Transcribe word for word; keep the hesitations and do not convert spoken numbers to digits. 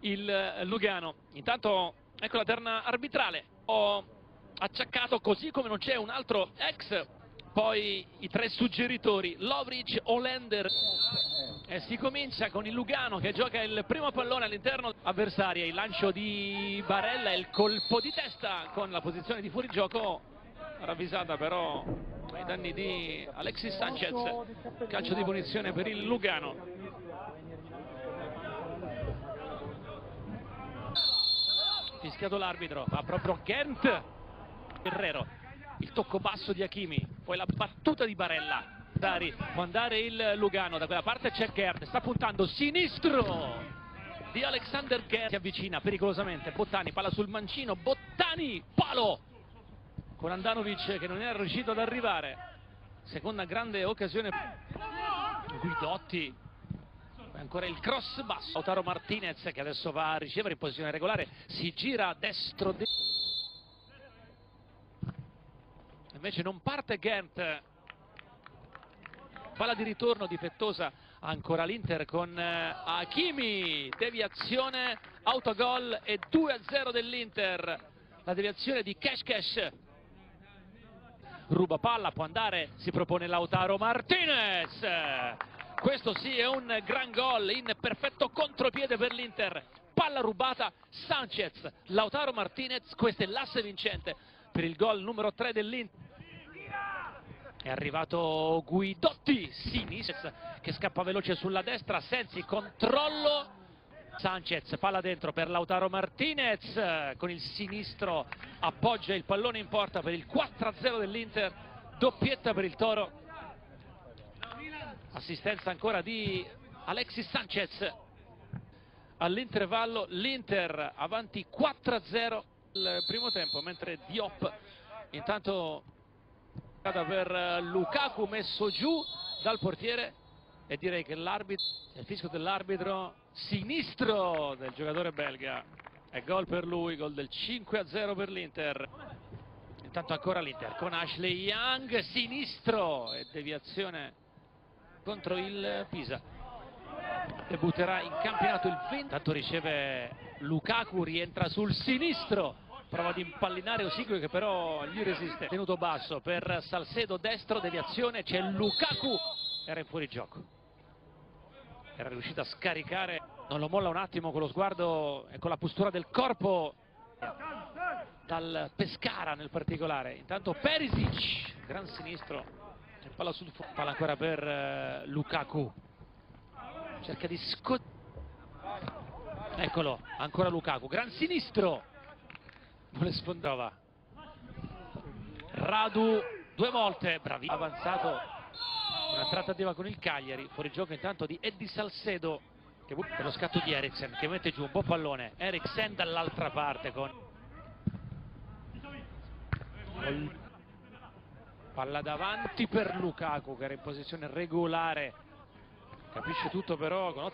il Lugano. Intanto ecco la terna arbitrale, ho acciaccato, così come non c'è un altro ex, poi i tre suggeritori Lovric, Olander, e si comincia con il Lugano che gioca il primo pallone all'interno avversaria. Il lancio di Barella, il colpo di testa con la posizione di fuorigioco ravvisata però ai danni di Alexis Sanchez. Calcio di punizione per il Lugano. Fischiato l'arbitro, va proprio Kent. Guerrero, il tocco basso di Hakimi, poi la battuta di Barella. Dari, può andare il Lugano, da quella parte c'è Kent, sta puntando sinistro di Alexander Kent, si avvicina pericolosamente. Bottani, palla sul mancino, Bottani, palo con Andanovic che non è riuscito ad arrivare. Seconda grande occasione, Guidotti, ancora il cross basso. Lautaro Martinez che adesso va a ricevere in posizione regolare, si gira a destro di... invece non parte Kent. Palla di ritorno difettosa, ancora l'Inter con Hakimi, deviazione, autogol e due a zero dell'Inter. La deviazione di Cash Cash. Ruba palla, può andare, si propone Lautaro Martinez. Questo sì è un gran gol in perfetto contropiede per l'Inter. Palla rubata, Sanchez, Lautaro Martinez, questo è l'asse vincente per il gol numero tre dell'Inter. È arrivato Guidotti, sinistra che scappa veloce sulla destra, Sensi, controllo, Sanchez, palla dentro per Lautaro Martinez, con il sinistro appoggia il pallone in porta per il quattro a zero dell'Inter, doppietta per il Toro, assistenza ancora di Alexis Sanchez. All'intervallo l'Inter avanti quattro a zero il primo tempo, mentre Diop intanto... per Lukaku, messo giù dal portiere, e direi che l'arbitro, il fischio dell'arbitro, sinistro del giocatore belga, è gol per lui, gol del cinque a zero per l'Inter. Intanto ancora l'Inter con Ashley Young, sinistro e deviazione contro il Pisa. Debutterà in campionato il venti. Intanto riceve Lukaku, rientra sul sinistro, prova ad impallinare Osigui che però gli resiste. Tenuto basso per Salcedo, destro, deviazione, c'è Lukaku, era in fuorigioco, era riuscito a scaricare, non lo molla un attimo con lo sguardo e con la postura del corpo dal Pescara nel particolare. Intanto Perisic, gran sinistro, palla sul fuoco, palla ancora per Lukaku, cerca di scottare, eccolo, ancora Lukaku, gran sinistro, vuole sfondava Radu due volte, bravissimo, avanzato, una trattativa con il Cagliari, fuori gioco intanto di Eddie Salcedo che per lo scatto di Eriksen che mette giù un buon pallone. Eriksen dall'altra parte con palla davanti per Lukaku che era in posizione regolare, capisce tutto però con